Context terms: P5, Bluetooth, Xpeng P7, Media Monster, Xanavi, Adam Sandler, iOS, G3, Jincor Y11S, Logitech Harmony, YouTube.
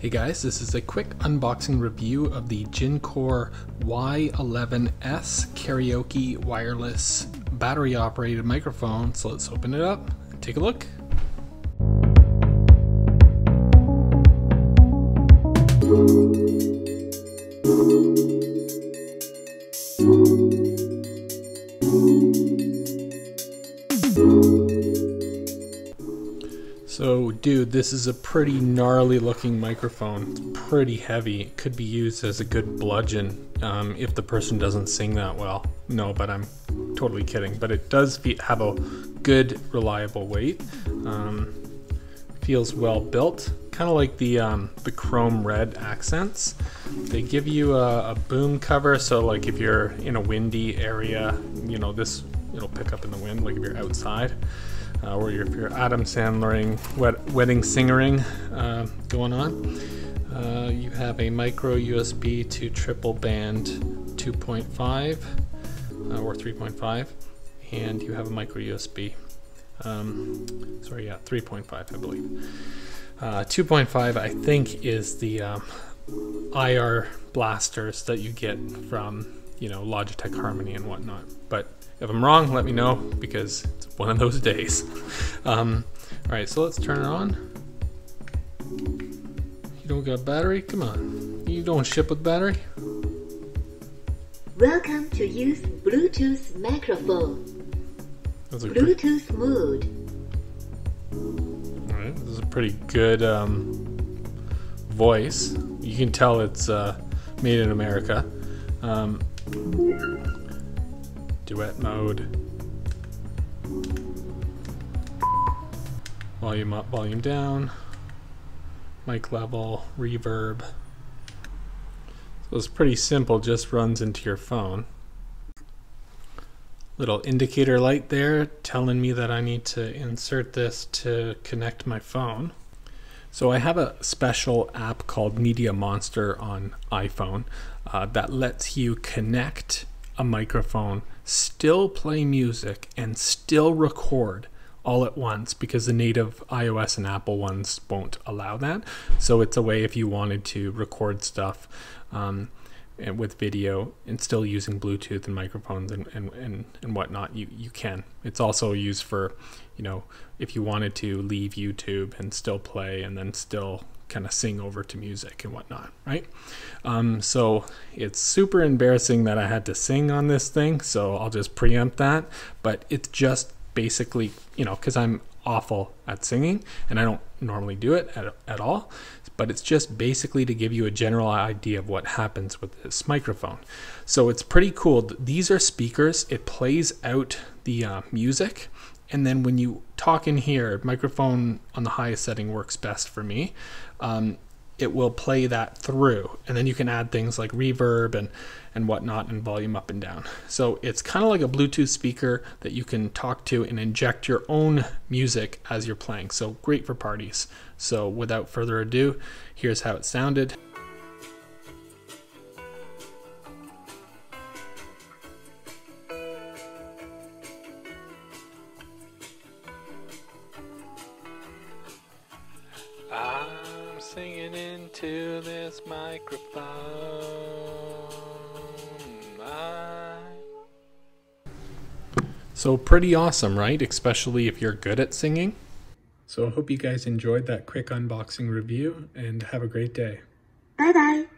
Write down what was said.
Hey guys, this is a quick unboxing review of the Jincor Y11S karaoke wireless battery operated microphone. So let's open it up and take a look. So dude, this is a pretty gnarly looking microphone. It's pretty heavy. It could be used as a good bludgeon if the person doesn't sing that well. No, but I'm totally kidding. But it does have a good, reliable weight. Feels well built. Kind of like the chrome red accents. They give you a boom cover, so like if you're in a windy area, you know, this, it'll pick up in the wind, like if you're outside. Or if you're Adam Sandlering, wedding singering going on. You have a micro USB to triple band 2.5 or 3.5, and you have a micro USB. Sorry, yeah, 3.5 I believe. 2.5 I think is the IR blasters that you get from, you know, Logitech Harmony and whatnot. But if I'm wrong, let me know, because it's one of those days. Alright, so let's turn it on. You don't got battery? Come on. You don't ship with battery? Welcome to use Bluetooth microphone. Bluetooth mode. Alright, this is a pretty good voice. You can tell it's made in America. Duet mode. Volume up, volume down. Mic level, reverb. So it's pretty simple, just runs into your phone. Little indicator light there telling me that I need to insert this to connect my phone. So I have a special app called Media Monster on iPhone that lets you connect a microphone, still play music, and still record all at once, because the native iOS and Apple ones won't allow that. So it's a way if you wanted to record stuff and with video and still using Bluetooth and microphones and whatnot, you can. It's also used for, you know, if you wanted to leave YouTube and still play and then still kind of sing over to music and whatnot, right? So it's super embarrassing that I had to sing on this thing, so I'll just preempt that. But it's just basically, you know, because I'm awful at singing and I don't normally do it at all, but it's just basically to give you a general idea of what happens with this microphone. So it's pretty cool. These are speakers. It plays out the music, and then when you talk in here, microphone on the highest setting works best for me. It will play that through, and then you can add things like reverb and whatnot, and volume up and down. So it's kind of like a Bluetooth speaker that you can talk to and inject your own music as you're playing. So great for parties. So without further ado, here's how it sounded. I'm singing into this microphone. So pretty awesome, right? Especially if you're good at singing. So I hope you guys enjoyed that quick unboxing review, and have a great day. Bye bye.